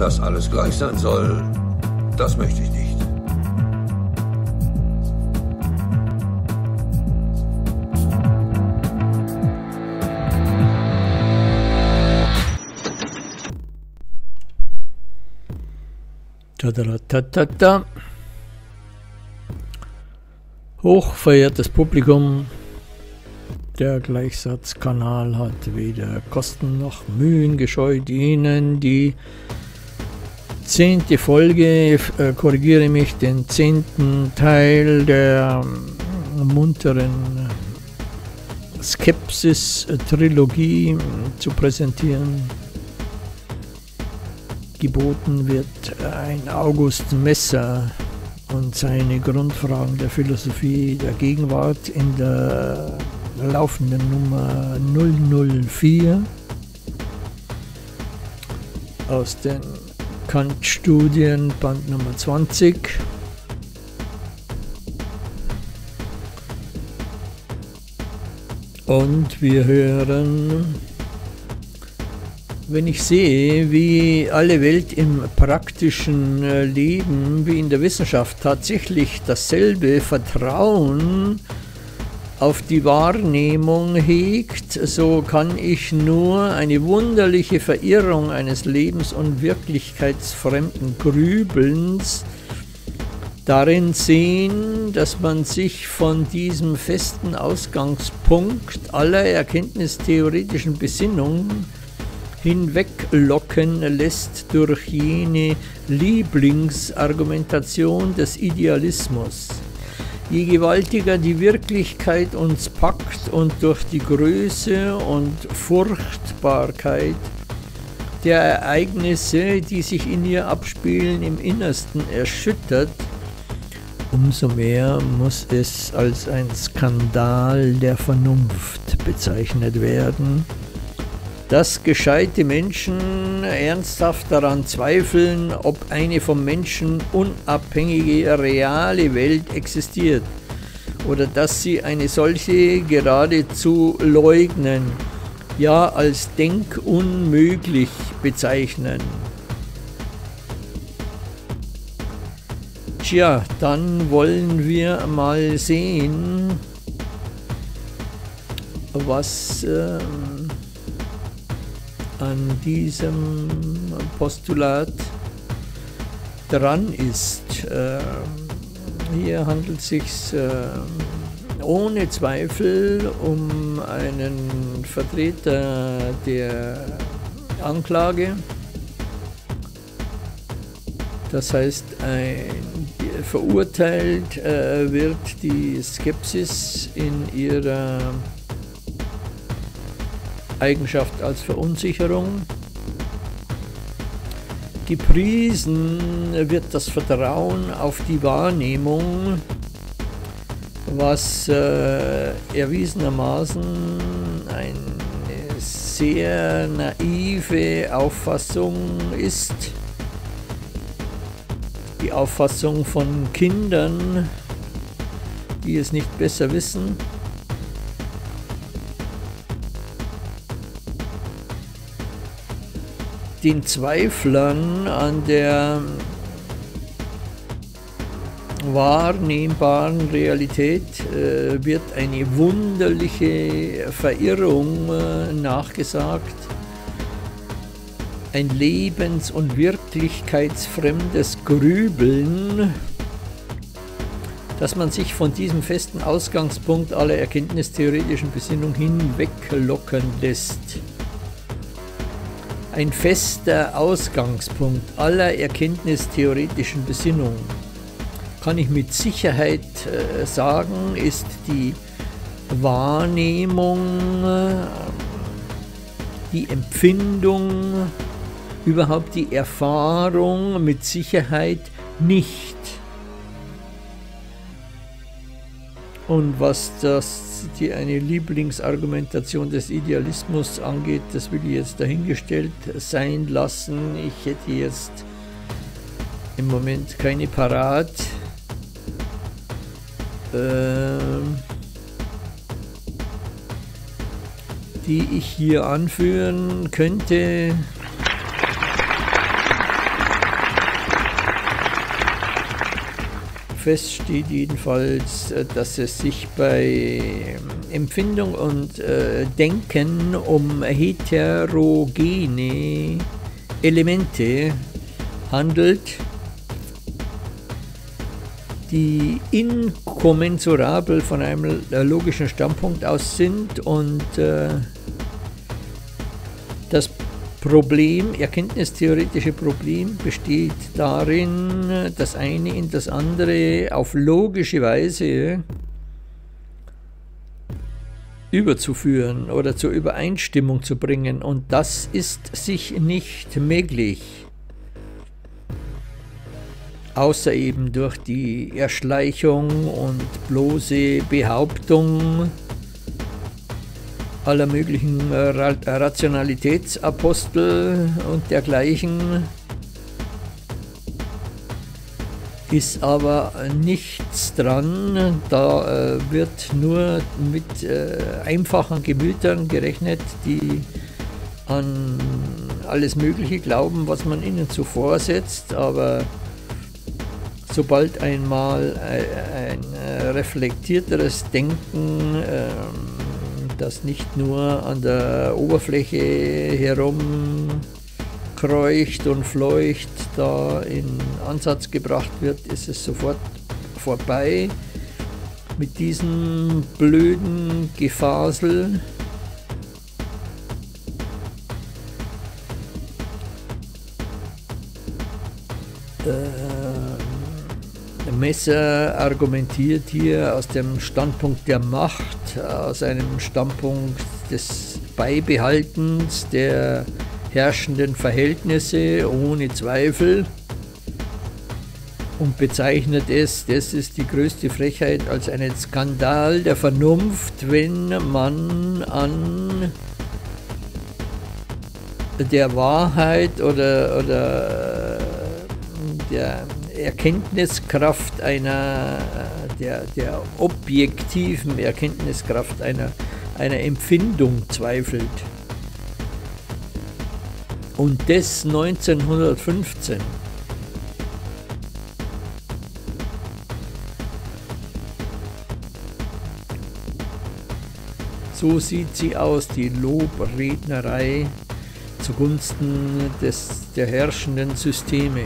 dass alles gleich sein soll, das möchte ich nicht. Tadaratatata. Hochverehrtes Publikum, der Gleichsatzkanal hat weder Kosten noch Mühen gescheut, Ihnen die 10. Folge, korrigiere mich, den 10. Teil der munteren Skepsis-Trilogie zu präsentieren. Geboten wird ein August Messer und seine Grundfragen der Philosophie der Gegenwart in der laufenden Nummer 004 aus den Kant-Studien, Band Nummer 20. Und wir hören, wenn ich sehe, wie alle Welt im praktischen Leben wie in der Wissenschaft tatsächlich dasselbe Vertrauen auf die Wahrnehmung hegt, so kann ich nur eine wunderliche Verirrung eines lebens- und wirklichkeitsfremden Grübelns darin sehen, dass man sich von diesem festen Ausgangspunkt aller erkenntnistheoretischen Besinnung hinweglocken lässt durch jene Lieblingsargumentation des Idealismus. Je gewaltiger die Wirklichkeit uns packt und durch die Größe und Furchtbarkeit der Ereignisse, die sich in ihr abspielen, im Innersten erschüttert, umso mehr muss es als ein Skandal der Vernunft bezeichnet werden, dass gescheite Menschen ernsthaft daran zweifeln, ob eine vom Menschen unabhängige reale Welt existiert oder dass sie eine solche geradezu leugnen, ja als denkunmöglich bezeichnen. Tja, dann wollen wir mal sehen, was an diesem Postulat dran ist. Hier handelt es sich ohne Zweifel um einen Vertreter der Anklage, das heißt, verurteilt wird die Skepsis in ihrer Eigenschaft als Verunsicherung. Gepriesen wird das Vertrauen auf die Wahrnehmung, was erwiesenermaßen eine sehr naive Auffassung ist. Die Auffassung von Kindern, die es nicht besser wissen. Den Zweiflern an der wahrnehmbaren Realität wird eine wunderliche Verirrung nachgesagt, ein lebens- und wirklichkeitsfremdes Grübeln, dass man sich von diesem festen Ausgangspunkt aller erkenntnistheoretischen Besinnung hinweglocken lässt. Ein fester Ausgangspunkt aller erkenntnistheoretischen Besinnung, kann ich mit Sicherheit sagen, ist die Wahrnehmung, die Empfindung, überhaupt die Erfahrung mit Sicherheit nicht. Und was eine Lieblingsargumentation des Idealismus angeht, das will ich jetzt dahingestellt sein lassen. Ich hätte jetzt im Moment keine parat. Die ich hier anführen könnte. Fest steht jedenfalls, dass es sich bei Empfindung und Denken um heterogene Elemente handelt, die inkommensurabel von einem logischen Standpunkt aus sind und das Problem, erkenntnistheoretische Problem besteht darin, das eine in das andere auf logische Weise überzuführen oder zur Übereinstimmung zu bringen, und das ist sich nicht möglich, außer eben durch die Erschleichung und bloße Behauptung aller möglichen Rationalitätsapostel und dergleichen, ist aber nichts dran. Da wird nur mit einfachen Gemütern gerechnet, die an alles Mögliche glauben, was man ihnen zuvor setzt, aber sobald einmal ein reflektierteres Denken, das nicht nur an der Oberfläche herumkreucht und fleucht, da in Ansatz gebracht wird, ist es sofort vorbei mit diesem blöden Gefasel. Messer argumentiert hier aus dem Standpunkt der Macht, aus einem Standpunkt des Beibehaltens der herrschenden Verhältnisse ohne Zweifel und bezeichnet es, das ist die größte Frechheit, als einen Skandal der Vernunft, wenn man an der Wahrheit oder der Erkenntniskraft einer, der objektiven Erkenntniskraft einer Empfindung zweifelt. Und das 1915. So sieht sie aus, die Lobrednerei zugunsten der herrschenden Systeme.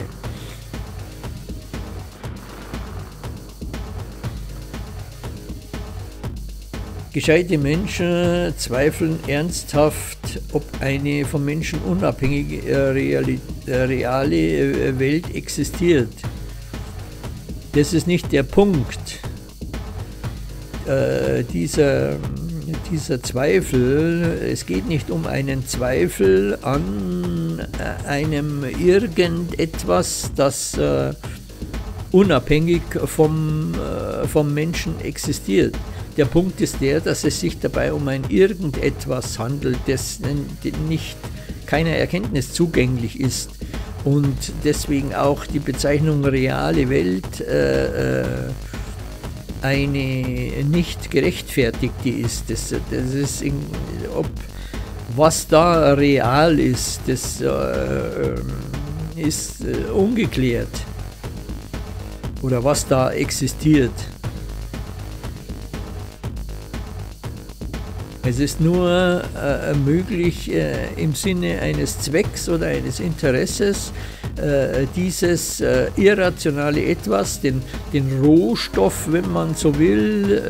Gescheite Menschen zweifeln ernsthaft, ob eine vom Menschen unabhängige reale Welt existiert. Das ist nicht der Punkt. Dieser Zweifel, es geht nicht um einen Zweifel an einem irgendetwas, das unabhängig vom Menschen existiert. Der Punkt ist der, dass es sich dabei um ein irgendetwas handelt, das nicht keiner Erkenntnis zugänglich ist und deswegen auch die Bezeichnung reale Welt eine nicht gerechtfertigte ist. Das ist ob was da real ist, das ist ungeklärt, oder was da existiert. Es ist nur möglich, im Sinne eines Zwecks oder eines Interesses, dieses irrationale Etwas, den Rohstoff, wenn man so will,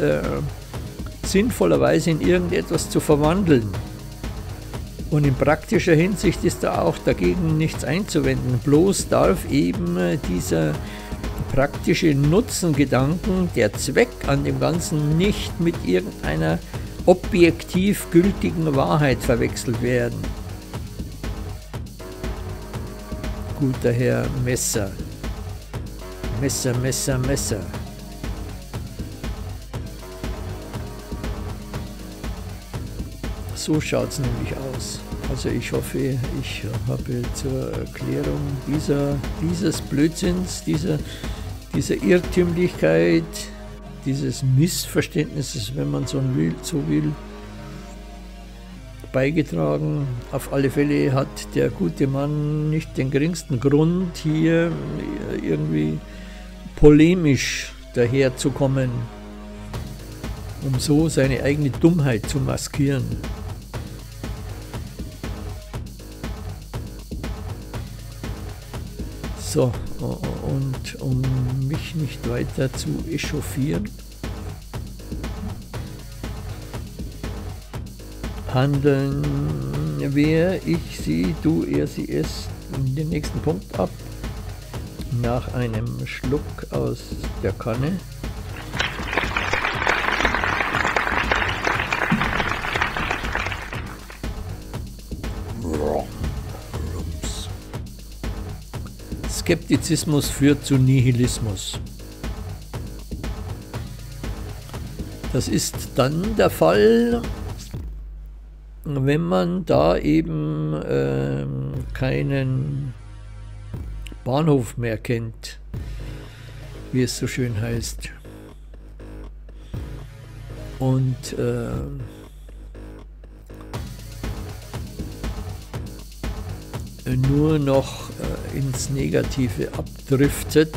sinnvollerweise in irgendetwas zu verwandeln. Und in praktischer Hinsicht ist da auch dagegen nichts einzuwenden. Bloß darf eben dieser praktische Nutzengedanken, der Zweck an dem Ganzen, nicht mit irgendeiner objektiv gültigen Wahrheit verwechselt werden. Guter Herr Messer. Messer, Messer, Messer. So schaut es nämlich aus. Also ich hoffe, ich habe zur Erklärung dieses Blödsinns, dieser Irrtümlichkeit, dieses Missverständnisses, wenn man so will, beigetragen. Auf alle Fälle hat der gute Mann nicht den geringsten Grund, hier irgendwie polemisch daherzukommen, um so seine eigene Dummheit zu maskieren. So, und um mich nicht weiter zu echauffieren, handeln wir, ich, sie, du, er, sie, es, den nächsten Punkt ab. Nach einem Schluck aus der Kanne. Skeptizismus führt zu Nihilismus. Das ist dann der Fall, wenn man da eben keinen Bahnhof mehr kennt, wie es so schön heißt. Und nur noch ins Negative abdriftet,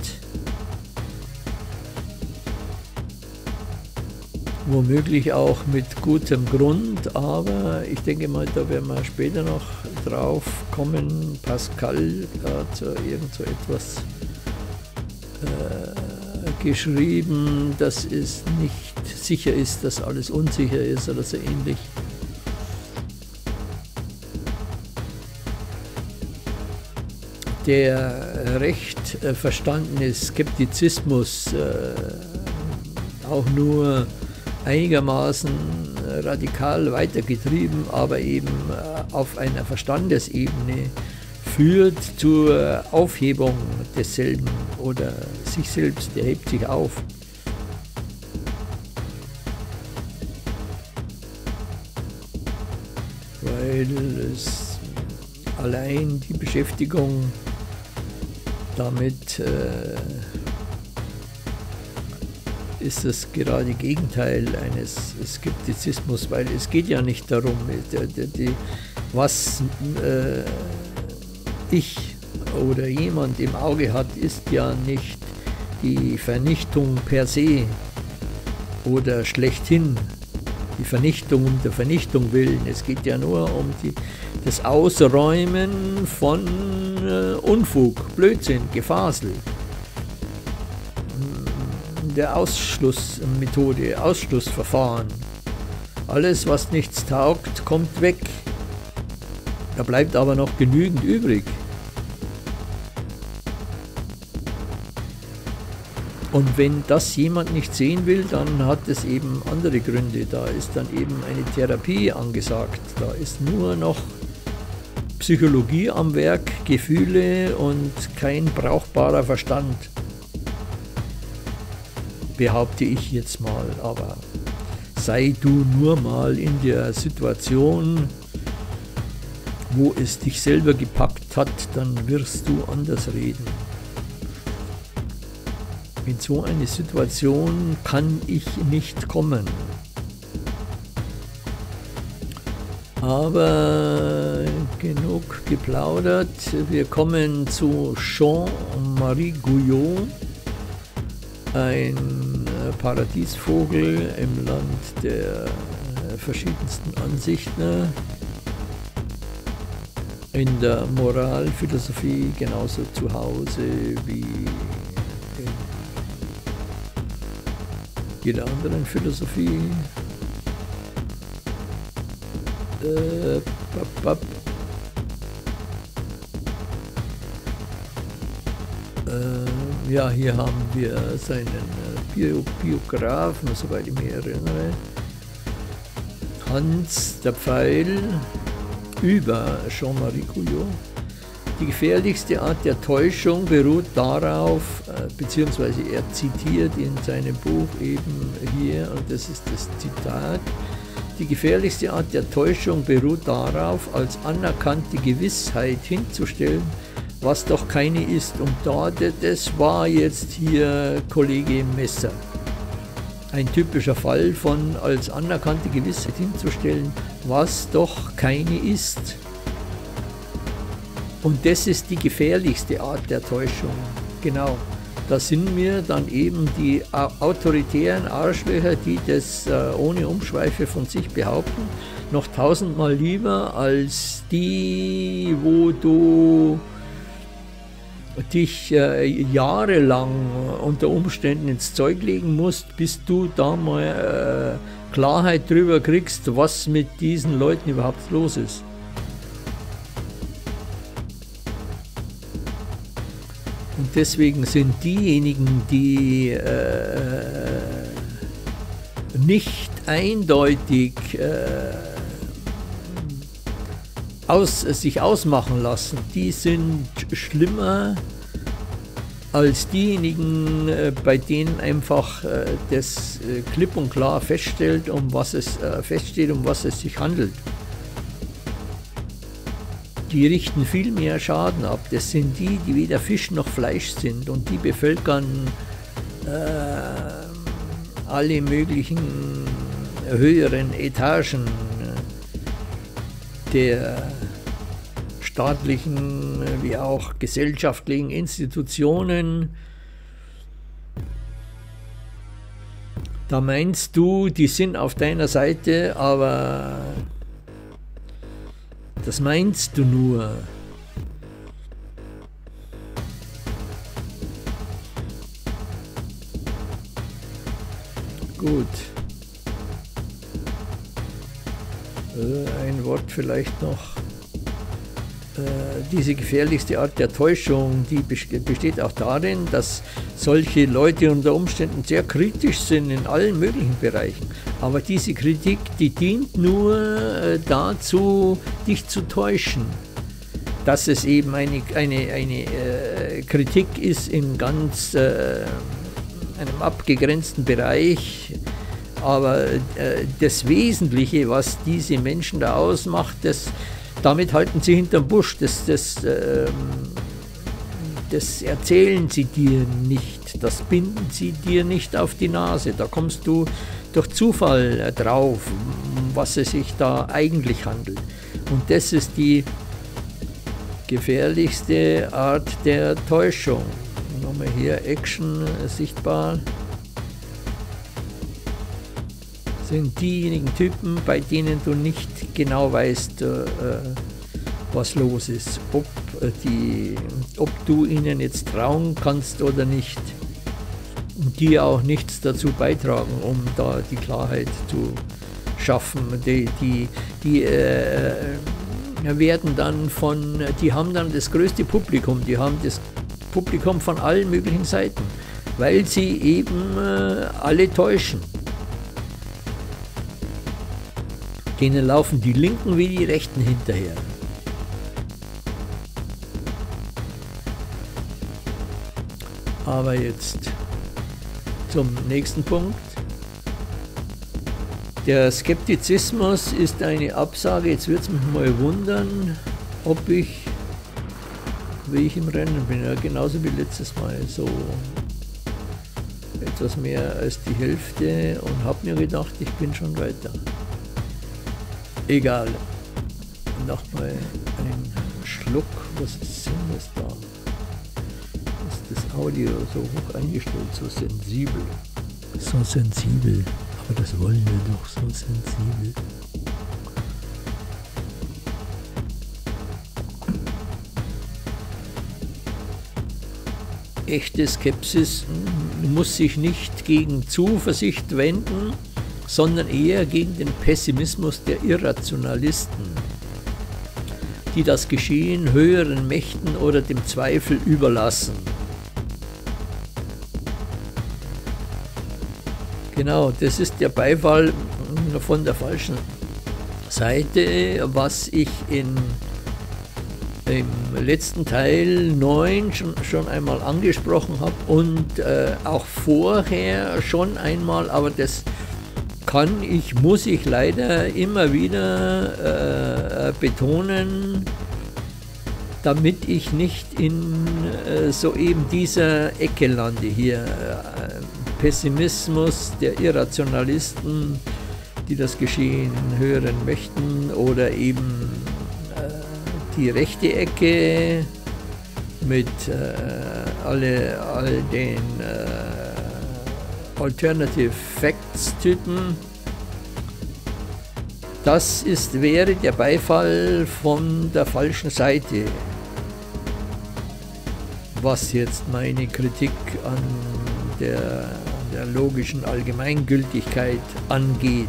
womöglich auch mit gutem Grund, aber ich denke mal, da werden wir später noch drauf kommen. Pascal hat irgend so etwas geschrieben, dass es nicht sicher ist, dass alles unsicher ist oder so ähnlich. Der recht verstandene Skeptizismus, auch nur einigermaßen radikal weitergetrieben, aber eben auf einer Verstandesebene, führt zur Aufhebung desselben oder sich selbst, der hebt sich auf. Weil es allein die Beschäftigung damit ist das gerade Gegenteil eines Skeptizismus, weil es geht ja nicht darum, was ich oder jemand im Auge hat, ist ja nicht die Vernichtung per se oder schlechthin, die Vernichtung um der Vernichtung willen. Es geht ja nur um das Ausräumen von Unfug, Blödsinn, Gefasel. Der Ausschlussmethode, Ausschlussverfahren. Alles, was nichts taugt, kommt weg. Da bleibt aber noch genügend übrig. Und wenn das jemand nicht sehen will, dann hat es eben andere Gründe. Da ist dann eben eine Therapie angesagt. Da ist nur noch Psychologie am Werk, Gefühle und kein brauchbarer Verstand. Behaupte ich jetzt mal, aber sei du nur mal in der Situation, wo es dich selber gepackt hat, dann wirst du anders reden. In so eine Situation kann ich nicht kommen. Aber genug geplaudert, wir kommen zu Jean-Marie Guyau. Ein Paradiesvogel im Land der verschiedensten Ansichten, in der Moralphilosophie genauso zu Hause wie in jeder anderen Philosophie. Ja, hier haben wir seinen Biografen, soweit ich mich erinnere. Hans, der Pfeil, über Jean-Marie Guyau. Die gefährlichste Art der Täuschung beruht darauf, beziehungsweise er zitiert in seinem Buch eben hier, und das ist das Zitat, die gefährlichste Art der Täuschung beruht darauf, als anerkannte Gewissheit hinzustellen, was doch keine ist. Und das war jetzt hier Kollege Messer. Ein typischer Fall von als anerkannte Gewissheit hinzustellen, was doch keine ist. Und das ist die gefährlichste Art der Täuschung. Genau. Das sind mir dann eben die autoritären Arschlöcher, die das ohne Umschweife von sich behaupten, noch tausendmal lieber als die, wo du dich jahrelang unter Umständen ins Zeug legen musst, bis du da mal Klarheit drüber kriegst, was mit diesen Leuten überhaupt los ist. Und deswegen sind diejenigen, die nicht eindeutig sich ausmachen lassen, die sind schlimmer als diejenigen, bei denen einfach das klipp und klar feststellt, um was es sich handelt. Die richten viel mehr Schaden ab. Das sind die, die weder Fisch noch Fleisch sind, und die bevölkern alle möglichen höheren Etagen der staatlichen wie auch gesellschaftlichen Institutionen. Da meinst du, die sind auf deiner Seite, aber das meinst du nur. Gut. Ein Wort vielleicht noch. Diese gefährlichste Art der Täuschung, die besteht auch darin, dass solche Leute unter Umständen sehr kritisch sind in allen möglichen Bereichen. Aber diese Kritik, die dient nur dazu, dich zu täuschen. Dass es eben eine Kritik ist in ganz einem abgegrenzten Bereich. Aber das Wesentliche, was diese Menschen da ausmacht, damit halten sie hinterm Busch, das erzählen sie dir nicht, das binden sie dir nicht auf die Nase. Da kommst du durch Zufall drauf, was es sich da eigentlich handelt. Und das ist die gefährlichste Art der Täuschung. Nochmal hier Action sichtbar. Sind diejenigen Typen, bei denen du nicht genau weißt, was los ist, ob du ihnen jetzt trauen kannst oder nicht, und die auch nichts dazu beitragen, um da die Klarheit zu schaffen. Die haben dann das größte Publikum, die haben das Publikum von allen möglichen Seiten, weil sie eben alle täuschen. Denen laufen die Linken wie die Rechten hinterher. Aber jetzt zum nächsten Punkt. Der Skeptizismus ist eine Absage. Jetzt würde es mich mal wundern, ob ich, wie ich im Rennen bin, ja, genauso wie letztes Mal, so etwas mehr als die Hälfte, und habe mir gedacht, ich bin schon weiter. Egal. Nochmal einen Schluck. Was ist denn das da? Ist das Audio so hoch eingestellt, so sensibel? So sensibel. Aber das wollen wir doch, so sensibel. Echte Skepsis muss sich nicht gegen Zuversicht wenden, sondern eher gegen den Pessimismus der Irrationalisten, die das Geschehen höheren Mächten oder dem Zweifel überlassen. Genau, das ist der Beifall von der falschen Seite, was ich im letzten Teil 9 schon einmal angesprochen habe und auch vorher schon einmal, aber das muss ich leider immer wieder betonen, damit ich nicht in soeben dieser Ecke lande hier. Pessimismus der Irrationalisten, die das Geschehen hören möchten, oder eben die rechte Ecke, mit all den Alternative Facts Typen. Das wäre der Beifall von der falschen Seite. Was jetzt meine Kritik an der logischen Allgemeingültigkeit angeht,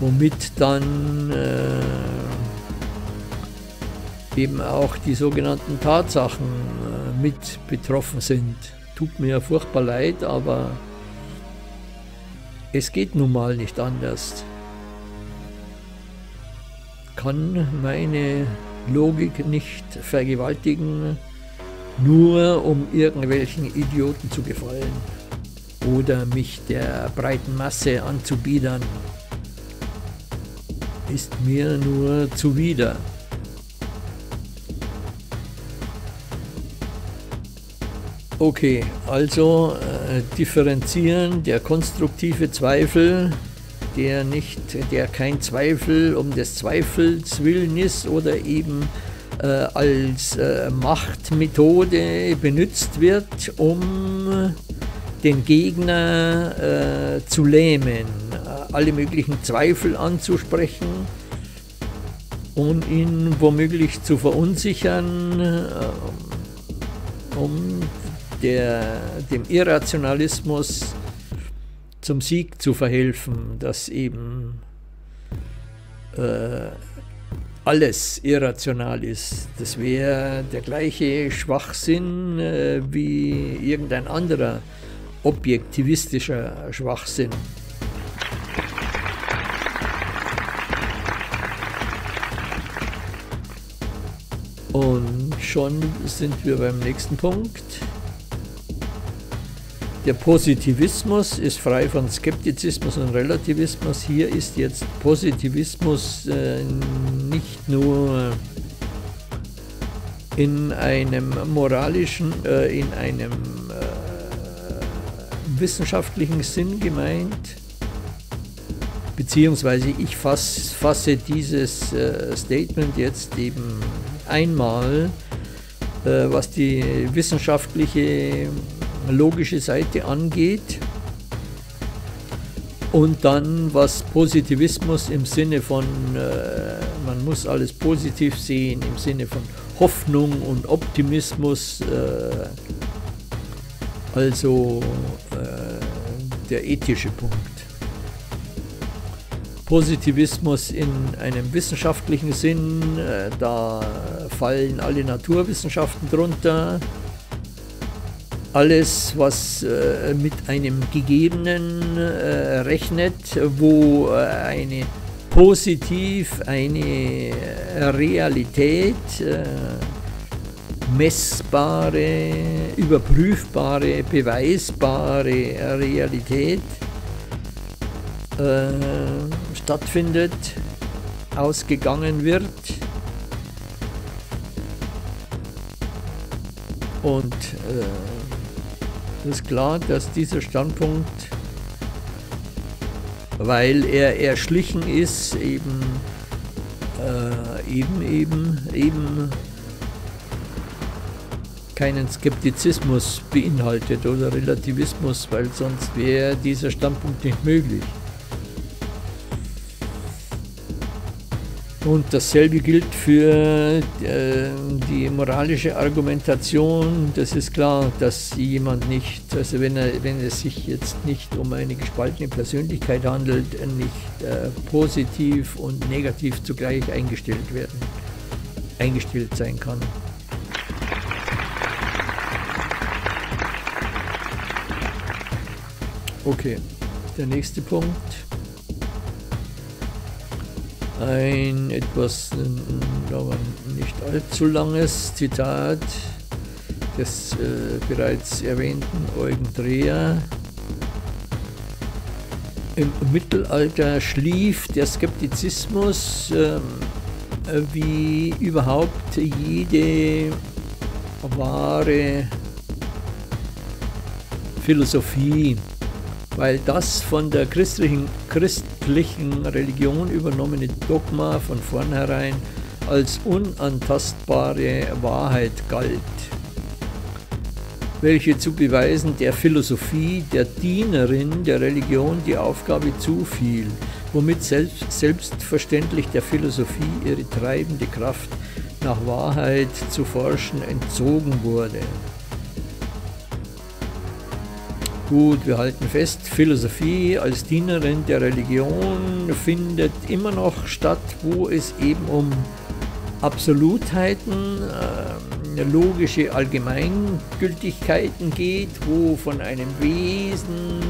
womit dann eben auch die sogenannten Tatsachen mit betroffen sind. Tut mir furchtbar leid, aber es geht nun mal nicht anders. Kann meine Logik nicht vergewaltigen, nur um irgendwelchen Idioten zu gefallen oder mich der breiten Masse anzubiedern, ist mir nur zuwider. Okay, also differenzieren der konstruktive Zweifel, der kein Zweifel um des Zweifels Willens oder eben als Machtmethode benutzt wird, um den Gegner zu lähmen, alle möglichen Zweifel anzusprechen und ihn womöglich zu verunsichern, um dem Irrationalismus zum Sieg zu verhelfen, dass eben alles irrational ist. Das wäre der gleiche Schwachsinn wie irgendein anderer objektivistischer Schwachsinn. Und schon sind wir beim nächsten Punkt. Der Positivismus ist frei von Skeptizismus und Relativismus. Hier ist jetzt Positivismus nicht nur in einem moralischen, in einem wissenschaftlichen Sinn gemeint, beziehungsweise ich fasse dieses Statement jetzt eben einmal, was die wissenschaftliche logische Seite angeht, und dann was Positivismus im Sinne von man muss alles positiv sehen, im Sinne von Hoffnung und Optimismus, also der ethische Punkt. Positivismus in einem wissenschaftlichen Sinn, da fallen alle Naturwissenschaften drunter. Alles, was mit einem Gegebenen rechnet, wo eine eine Realität, messbare, überprüfbare, beweisbare Realität stattfindet, ausgegangen wird. Und es ist klar, dass dieser Standpunkt, weil er erschlichen ist, eben keinen Skeptizismus beinhaltet oder Relativismus, weil sonst wäre dieser Standpunkt nicht möglich. Und dasselbe gilt für die moralische Argumentation. Das ist klar, dass jemand nicht, also wenn es sich jetzt nicht um eine gespaltene Persönlichkeit handelt, nicht positiv und negativ zugleich eingestellt sein kann. Okay, der nächste Punkt. Ein etwas, aber nicht allzu langes Zitat des bereits erwähnten Eugen Dreher. Im Mittelalter schlief der Skeptizismus wie überhaupt jede wahre Philosophie, weil das von der christlichen Religion übernommene Dogma von vornherein als unantastbare Wahrheit galt. welche zu beweisen der Philosophie, der Dienerin der Religion die Aufgabe zufiel, womit selbstverständlich der Philosophie ihre treibende Kraft nach Wahrheit zu forschen entzogen wurde. Gut, wir halten fest, Philosophie als Dienerin der Religion findet immer noch statt, wo es eben um Absolutheiten, logische Allgemeingültigkeiten geht, wo von einem Wesen,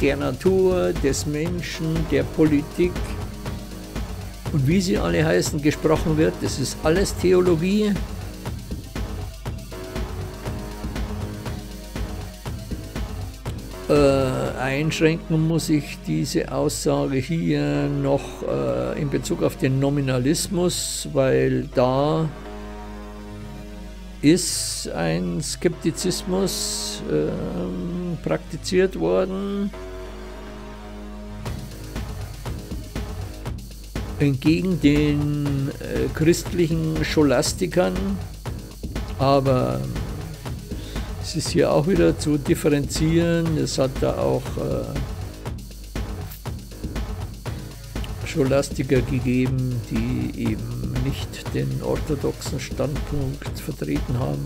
der Natur, des Menschen, der Politik und wie sie alle heißen, gesprochen wird. Das ist alles Theologie. Einschränken muss ich diese Aussage hier noch in Bezug auf den Nominalismus, weil da ist ein Skeptizismus praktiziert worden. Entgegen den christlichen Scholastikern, aber es ist hier auch wieder zu differenzieren, es hat da auch Scholastiker gegeben, die eben nicht den orthodoxen Standpunkt vertreten haben.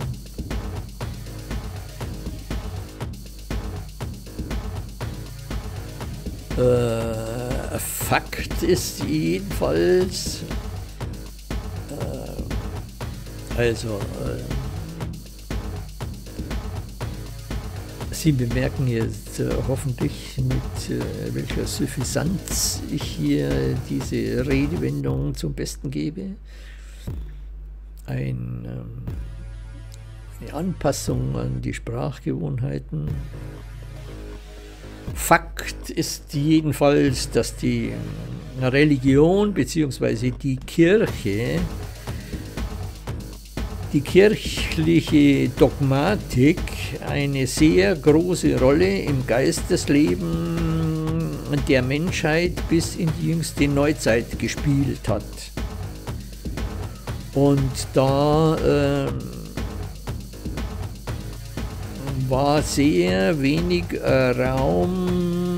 Fakt ist jedenfalls, Sie bemerken jetzt hoffentlich, mit welcher Suffisanz ich hier diese Redewendung zum Besten gebe. Eine Anpassung an die Sprachgewohnheiten. Fakt ist jedenfalls, dass die Religion bzw. die Kirche, die kirchliche Dogmatik eine sehr große Rolle im Geistesleben der Menschheit bis in die jüngste Neuzeit gespielt hat. Und da war sehr wenig Raum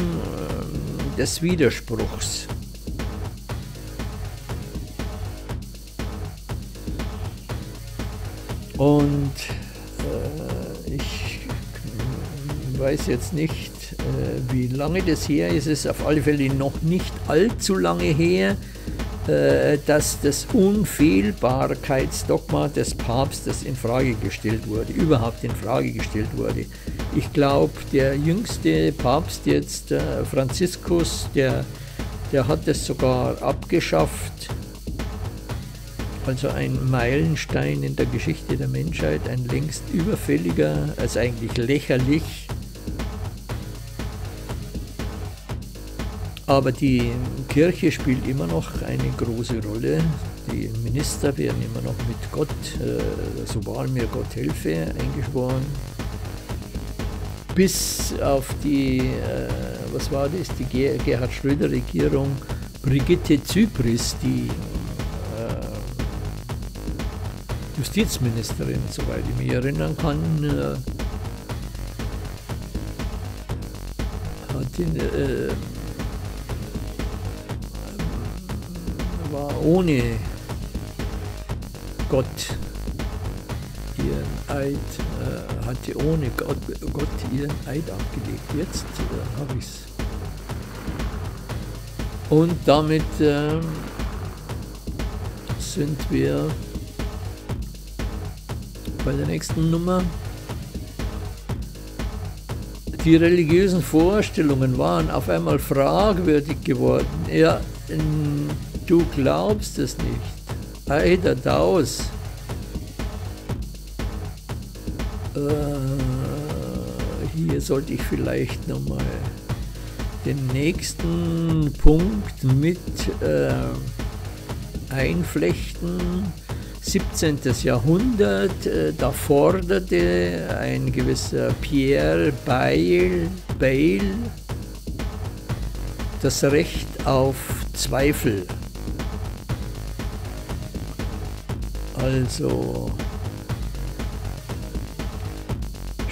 des Widerspruchs. Und ich weiß jetzt nicht, wie lange das her ist. Es ist auf alle Fälle noch nicht allzu lange her, dass das Unfehlbarkeitsdogma des Papstes in Frage gestellt wurde, überhaupt in Frage gestellt wurde. Ich glaube, der jüngste Papst jetzt, Franziskus, der hat es sogar abgeschafft. Also ein Meilenstein in der Geschichte der Menschheit, ein längst überfälliger, also eigentlich lächerlich. Aber die Kirche spielt immer noch eine große Rolle. Die Minister werden immer noch mit Gott, so wahr mir Gott helfe, eingeschworen. Bis auf die, was war das, die Gerhard Schröder Regierung, Brigitte Zypris, die Justizministerin, soweit ich mich erinnern kann, war ohne Gott ihren Eid, hatte ohne Gott ihren Eid abgelegt. Jetzt habe ich es. Und damit sind wir bei der nächsten Nummer. Die religiösen Vorstellungen waren auf einmal fragwürdig geworden. Ja, du glaubst es nicht. Eider daus. Hier sollte ich vielleicht nochmal den nächsten Punkt mit einflechten. 17. Jahrhundert, da forderte ein gewisser Pierre Bayle das Recht auf Zweifel. Also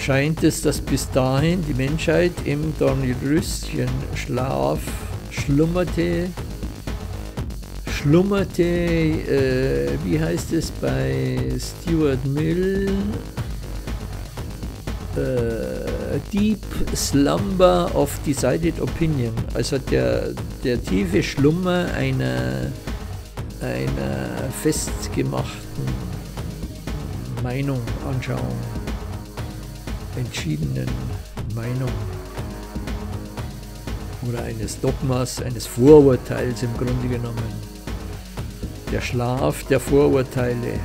scheint es, dass bis dahin die Menschheit im Dornröschenschlaf schlummerte, wie heißt es bei Stuart Mill, Deep Slumber of Decided Opinion, also der tiefe Schlummer einer festgemachten Meinung, Anschauung, entschiedenen Meinung oder eines Dogmas, eines Vorurteils im Grunde genommen. Der Schlaf der Vorurteile.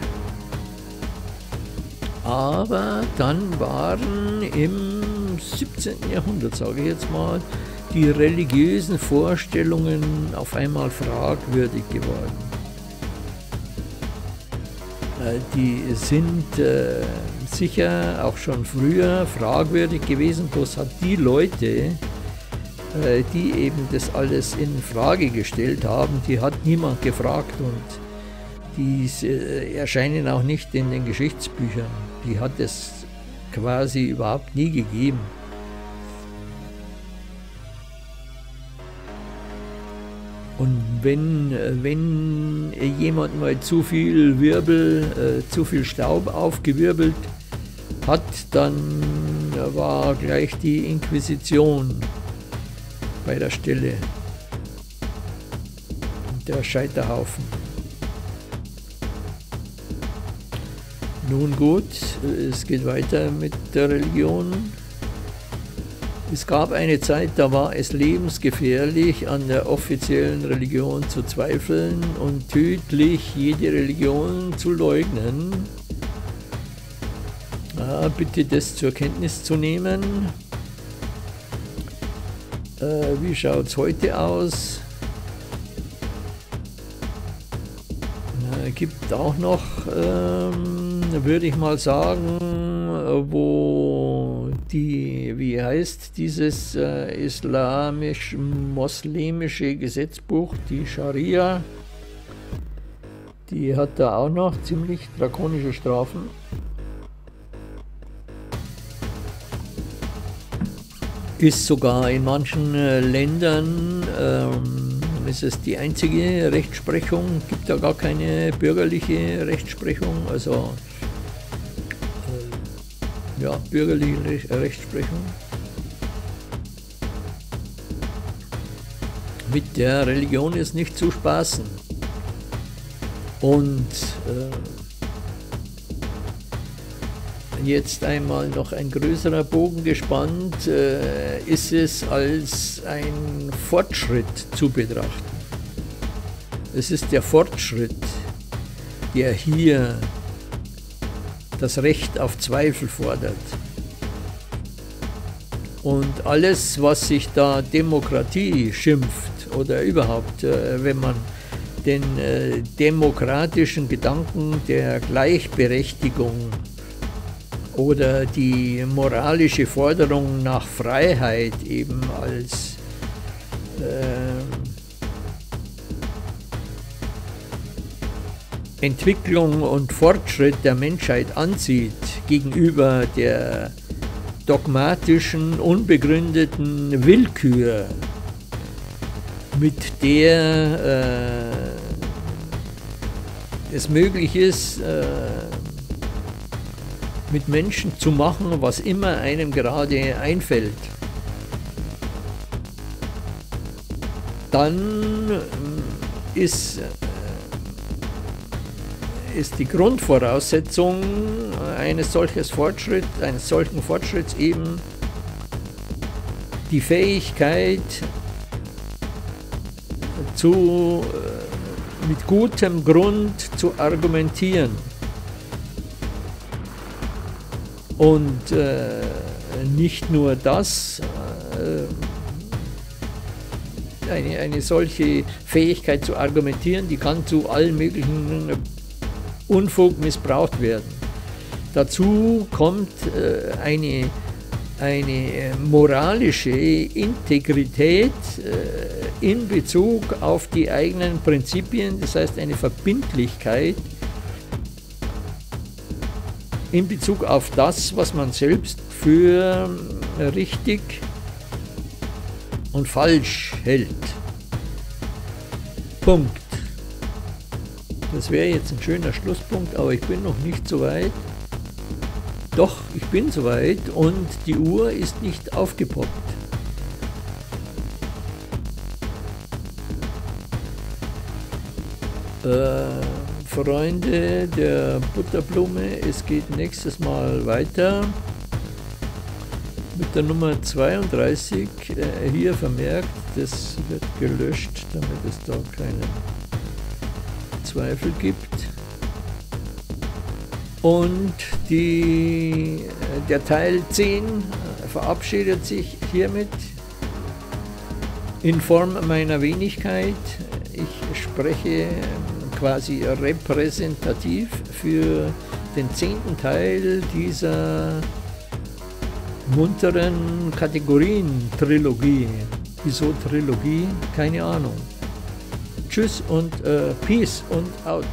Aber dann waren im 17. Jahrhundert, sage ich jetzt mal, die religiösen Vorstellungen auf einmal fragwürdig geworden. Die sind sicher auch schon früher fragwürdig gewesen, bloß hat die Leute, die eben das alles in Frage gestellt haben, die hat niemand gefragt und die erscheinen auch nicht in den Geschichtsbüchern. Die hat es quasi überhaupt nie gegeben. Und wenn jemand mal zu viel Staub aufgewirbelt hat, dann war gleich die Inquisition bei der Stelle und der Scheiterhaufen. Nun gut, es geht weiter mit der Religion. Es gab eine Zeit, da war es lebensgefährlich, an der offiziellen Religion zu zweifeln und tödlich jede Religion zu leugnen. Ja, bitte das zur Kenntnis zu nehmen. Wie schaut es heute aus? Es gibt auch noch, würde ich mal sagen, wo die, wie heißt dieses islamisch-moslemische Gesetzbuch, die Scharia, die hat da auch noch ziemlich drakonische Strafen. Ist sogar in manchen Ländern, ist es die einzige Rechtsprechung, gibt da gar keine bürgerliche Rechtsprechung, also ja, bürgerliche Rechtsprechung. Mit der Religion ist nicht zu spaßen. Und jetzt einmal noch ein größerer Bogen gespannt, ist es als ein Fortschritt zu betrachten. Es ist der Fortschritt, der hier das Recht auf Zweifel fordert. Und alles, was sich da Demokratie schimpft oder überhaupt, wenn man den demokratischen Gedanken der Gleichberechtigung oder die moralische Forderung nach Freiheit eben als Entwicklung und Fortschritt der Menschheit ansieht gegenüber der dogmatischen, unbegründeten Willkür, mit der es möglich ist, mit Menschen zu machen, was immer einem gerade einfällt. Dann ist die Grundvoraussetzung eines solchen Fortschritts eben die Fähigkeit, mit gutem Grund zu argumentieren. Und nicht nur das, eine solche Fähigkeit zu argumentieren, die kann zu allen möglichen Unfug missbraucht werden. Dazu kommt eine moralische Integrität in Bezug auf die eigenen Prinzipien, das heißt eine Verbindlichkeit in Bezug auf das, was man selbst für richtig und falsch hält. Punkt. Das wäre jetzt ein schöner Schlusspunkt, aber ich bin noch nicht so weit. Doch, ich bin soweit und die Uhr ist nicht aufgepoppt. Freunde der Butterblume, es geht nächstes Mal weiter mit der Nummer 32, hier vermerkt, das wird gelöscht, damit es da keinen Zweifel gibt. Und der Teil 10 verabschiedet sich hiermit in Form meiner Wenigkeit. Ich spreche quasi repräsentativ für den 10. Teil dieser munteren Kategorien-Trilogie. Wieso Trilogie? Keine Ahnung. Tschüss und Peace und out.